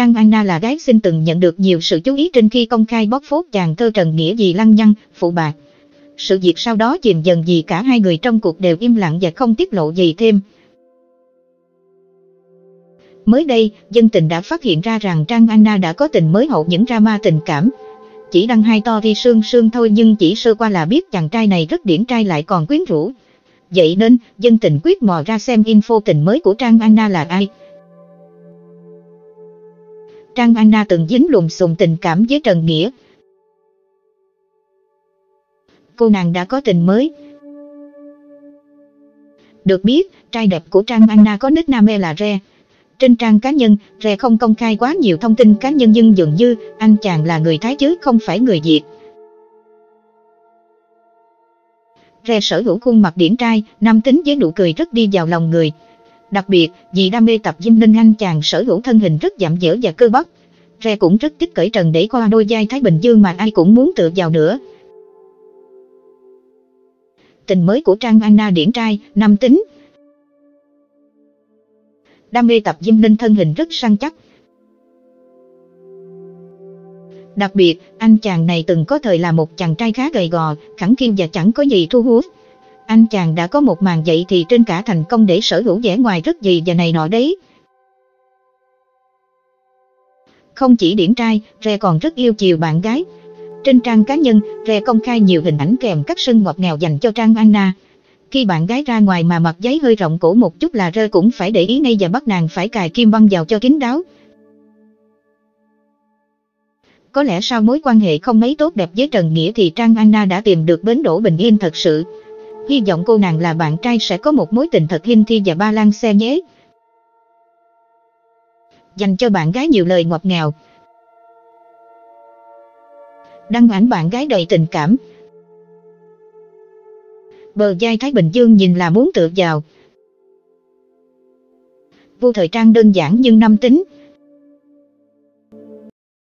Trang Anna là gái xinh từng nhận được nhiều sự chú ý trên khi công khai bóc phốt chàng thơ Trần Nghĩa vì lăng nhăng, phụ bạc. Sự việc sau đó chìm dần vì cả hai người trong cuộc đều im lặng và không tiết lộ gì thêm. Mới đây, dân tình đã phát hiện ra rằng Trang Anna đã có tình mới hậu những drama tình cảm. Chỉ đăng hai story sương sương thôi nhưng chỉ sơ qua là biết chàng trai này rất điển trai lại còn quyến rũ. Vậy nên, dân tình quyết mò ra xem info tình mới của Trang Anna là ai. Trang Anna từng dính lùm xùm tình cảm với Trần Nghĩa. Cô nàng đã có tình mới. Được biết, trai đẹp của Trang Anna có nickname là Re. Trên trang cá nhân, Re không công khai quá nhiều thông tin cá nhân nhưng dường như anh chàng là người Thái chứ không phải người Việt. Re sở hữu khuôn mặt điển trai, nam tính với nụ cười rất đi vào lòng người. Đặc biệt, vì đam mê tập gym nên anh chàng sở hữu thân hình rất dặm dỡ và cơ bắp. Re cũng rất thích cởi trần để khoa đôi vai Thái Bình Dương mà ai cũng muốn tựa vào nữa. Tình mới của Trang Anna điển trai, nam tính, đam mê tập gym nên thân hình rất săn chắc. Đặc biệt, anh chàng này từng có thời là một chàng trai khá gầy gò, khẳng khiu và chẳng có gì thu hút. Anh chàng đã có một màn dậy thì trên cả thành công để sở hữu vẻ ngoài rất gì và này nọ đấy. Không chỉ điển trai, Re còn rất yêu chiều bạn gái. Trên trang cá nhân, Re công khai nhiều hình ảnh kèm các sân ngọt ngào dành cho Trang Anna. Khi bạn gái ra ngoài mà mặc váy hơi rộng cổ một chút là Re cũng phải để ý ngay và bắt nàng phải cài kim băng vào cho kín đáo. Có lẽ sau mối quan hệ không mấy tốt đẹp với Trần Nghĩa thì Trang Anna đã tìm được bến đỗ bình yên thật sự. Hy vọng cô nàng là bạn trai sẽ có một mối tình thật hin thi và ba lan xe nhé. Dành cho bạn gái nhiều lời ngọt ngào. Đăng ảnh bạn gái đầy tình cảm. Bờ vai Thái Bình Dương nhìn là muốn tựa vào. Vô thời trang đơn giản nhưng nam tính.